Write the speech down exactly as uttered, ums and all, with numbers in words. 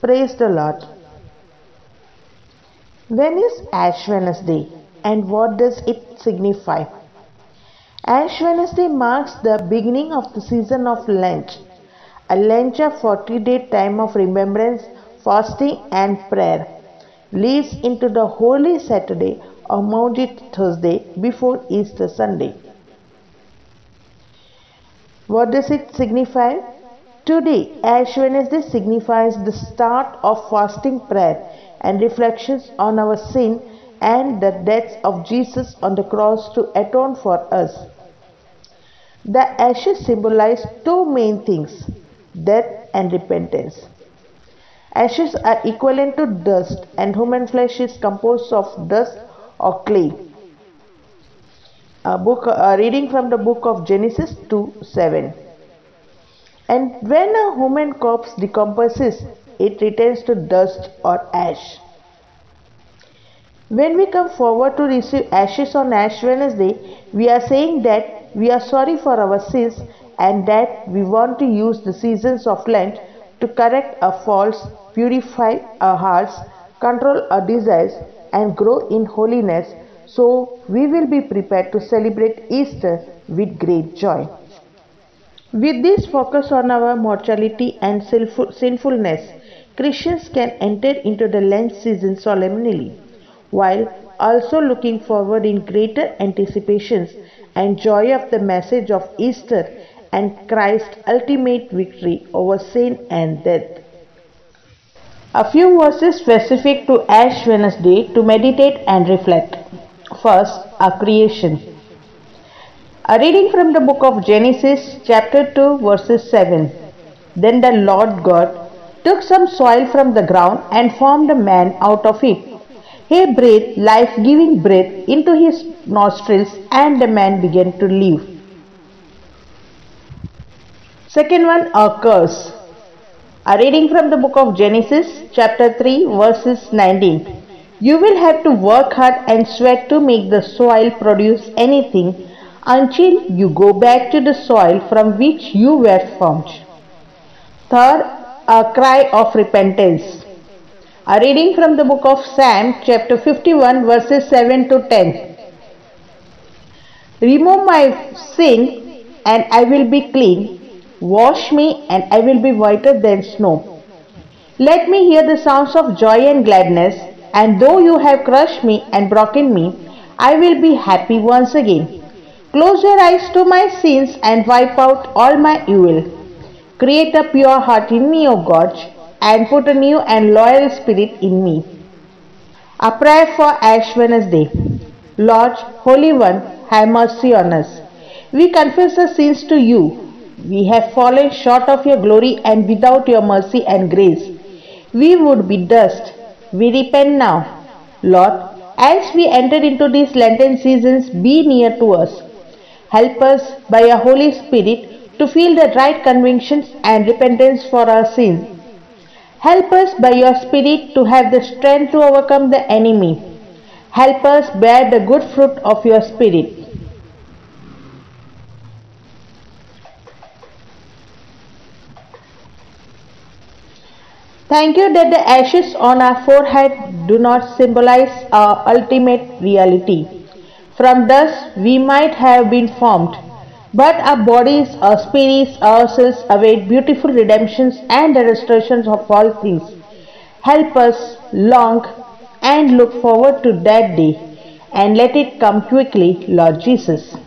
Praise the Lord. When is Ash Wednesday and what does it signify? Ash Wednesday marks the beginning of the season of Lent, a Lent of forty-day time of remembrance, fasting and prayer. Leads into the Holy Saturday or Maundy Thursday before Easter Sunday. What does it signify? Today, Ash Wednesday signifies the start of fasting prayer and reflections on our sin and the death of Jesus on the cross to atone for us. The ashes symbolize two main things, death and repentance. Ashes are equivalent to dust, and human flesh is composed of dust or clay. A book, a reading from the book of Genesis two seven. And when a human corpse decomposes, it returns to dust or ash. When we come forward to receive ashes on Ash Wednesday, we are saying that we are sorry for our sins and that we want to use the seasons of Lent to correct our faults, purify our hearts, control our desires, and grow in holiness, so we will be prepared to celebrate Easter with great joy. With this focus on our mortality and sinfulness, Christians can enter into the Lent season solemnly, while also looking forward in greater anticipations and joy of the message of Easter and Christ's ultimate victory over sin and death. A few verses specific to Ash Wednesday to meditate and reflect. First, our creation. A reading from the book of Genesis chapter two verses seven. Then the Lord God took some soil from the ground and formed a man out of it. He breathed life-giving breath into his nostrils and the man began to live. Second one, a curse. A reading from the book of Genesis chapter three verses nineteen. You will have to work hard and sweat to make the soil produce anything until you go back to the soil from which you were formed. Third, a cry of repentance. A reading from the book of Psalm chapter fifty-one verses seven to ten. Remove my sin and I will be clean. Wash me and I will be whiter than snow. Let me hear the sounds of joy and gladness, and though you have crushed me and broken me, I will be happy once again. Close your eyes to my sins and wipe out all my evil. Create a pure heart in me, O God, and put a new and loyal spirit in me. A prayer for Ash Wednesday. Lord, Holy One, have mercy on us. We confess our sins to you. We have fallen short of your glory, and without your mercy and grace, we would be dust. We repent now, Lord, as we enter into these Lenten seasons. Be near to us. Help us by your Holy Spirit to feel the right convictions and repentance for our sins. Help us by your Spirit to have the strength to overcome the enemy. Help us bear the good fruit of your Spirit. Thank you that the ashes on our forehead do not symbolize our ultimate reality. From dust we might have been formed, but our bodies, our spirits, ourselves await beautiful redemptions and the restorations of all things. Help us long and look forward to that day, and let it come quickly, Lord Jesus.